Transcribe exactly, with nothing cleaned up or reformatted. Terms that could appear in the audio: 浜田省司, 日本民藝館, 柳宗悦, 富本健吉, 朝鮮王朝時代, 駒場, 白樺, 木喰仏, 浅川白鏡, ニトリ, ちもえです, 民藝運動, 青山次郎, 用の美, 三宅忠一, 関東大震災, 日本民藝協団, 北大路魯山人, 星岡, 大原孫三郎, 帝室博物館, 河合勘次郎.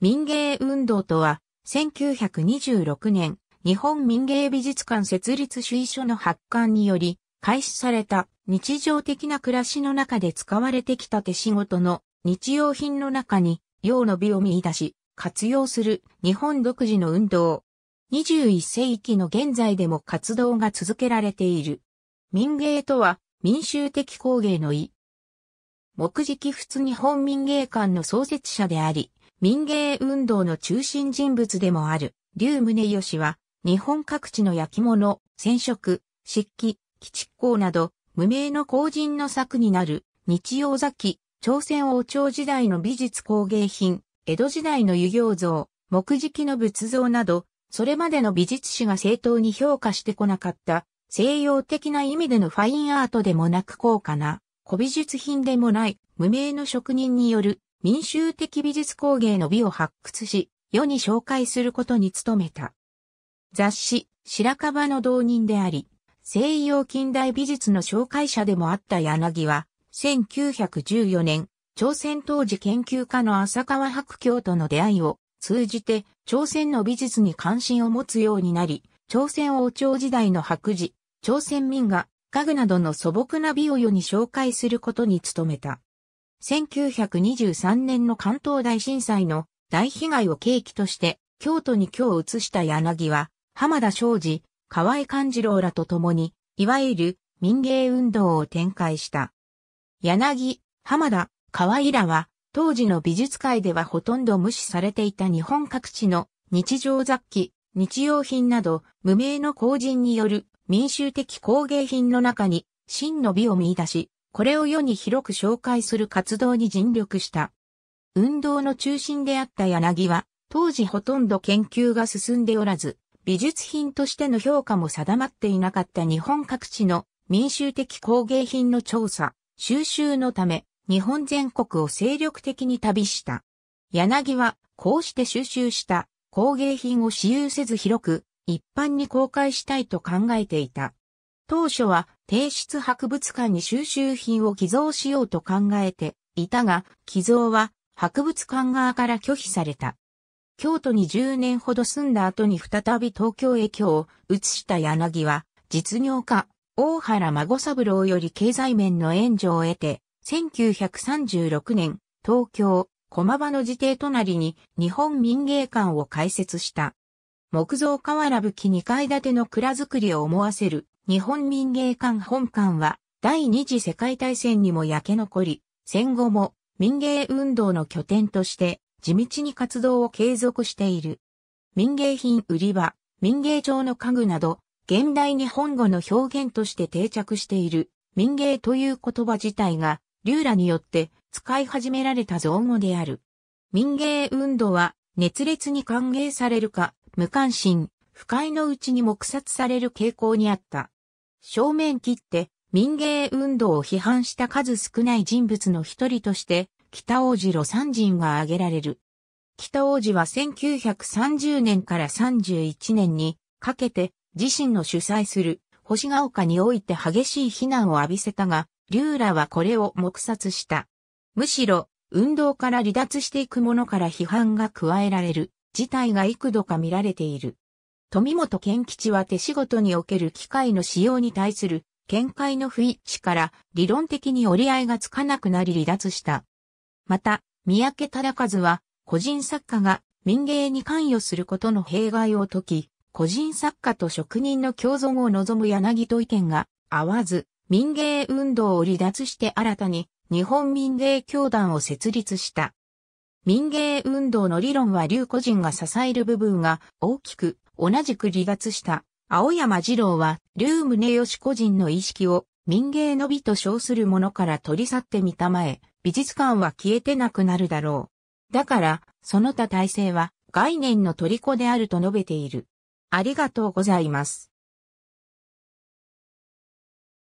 民芸運動とは、せんきゅうひゃくにじゅうろくねん、日本民芸美術館設立主意書の発刊により、開始された日常的な暮らしの中で使われてきた手仕事の日用品の中に、用の美を見出し、活用する日本独自の運動。にじゅういっ世紀の現在でも活動が続けられている。民芸とは、民衆的工芸の意。木喰仏日本民芸館の創設者であり、民芸運動の中心人物でもある、柳宗悦は、日本各地の焼き物、染色、漆器、鬼畜工など、無名の工人の作になる、日用雑器、朝鮮王朝時代の美術工芸品、江戸時代の遊行像、木喰の仏像など、それまでの美術史が正当に評価してこなかった、西洋的な意味でのファインアートでもなく高価な、古美術品でもない、無名の職人による民衆的美術工芸の美を発掘し、世に紹介することに努めた。雑誌、白樺の同人であり、西洋近代美術の紹介者でもあった柳は、せんきゅうひゃくじゅうよねん、朝鮮陶磁研究家の浅川白鏡との出会いを、通じて朝鮮の美術に関心を持つようになり、朝鮮王朝時代の白磁、朝鮮民画、家具などの素朴な美を世に紹介することに努めた。せんきゅうひゃくにじゅうさんねんの関東大震災の大被害を契機として、京都に居を移した柳は、浜田省司、河合勘次郎らと共に、いわゆる民芸運動を展開した。柳、浜田、河合らは、当時の美術界ではほとんど無視されていた日本各地の日常雑器、日用品など無名の工人による民衆的工芸品の中に真の美を見出し、これを世に広く紹介する活動に尽力した。運動の中心であった柳は、当時ほとんど研究が進んでおらず、美術品としての評価も定まっていなかった日本各地の民衆的工芸品の調査、収集のため、日本全国を精力的に旅した。柳は、こうして収集した工芸品を私有せず広く一般に公開したいと考えていた。当初は、帝室博物館に収集品を寄贈しようと考えていたが、寄贈は博物館側から拒否された。京都にじゅうねんほど住んだ後に再び東京へ居を移した柳は、実業家、大原孫三郎より経済面の援助を得て、せんきゅうひゃくさんじゅうろくねん、東京、駒場の自邸隣に日本民芸館を開設した。木造瓦葺きにかい建ての蔵造りを思わせる日本民芸館本館は第二次世界大戦にも焼け残り、戦後も民芸運動の拠点として地道に活動を継続している。民芸品売り場、民芸調の家具など、現代日本語の表現として定着している民芸という言葉自体が、柳らによって使い始められた造語である。民芸運動は熱烈に歓迎されるか、無関心、不快のうちに黙殺される傾向にあった。正面切って民芸運動を批判した数少ない人物の一人として、北大路魯山人が挙げられる。北大路はせんきゅうひゃくさんじゅうねんからさんじゅういちねんにかけて自身の主催する星ヶ丘において激しい非難を浴びせたが、柳らはこれを黙殺した。むしろ、運動から離脱していく者から批判が加えられる事態が幾度か見られている。富本健吉は手仕事における機械の使用に対する見解の不一致から理論的に折り合いがつかなくなり離脱した。また、三宅忠一は個人作家が民芸に関与することの弊害を説き、個人作家と職人の共存を望む柳と意見が合わず、民芸運動を離脱して新たに日本民芸協団を設立した。民芸運動の理論は柳個人が支える部分が大きく同じく離脱した。青山次郎は柳宗悦個人の意識を民芸の美と称するものから取り去ってみたまえ、美術館は消えてなくなるだろう。だから、その他体制は概念の虜であると述べている。ありがとうございます。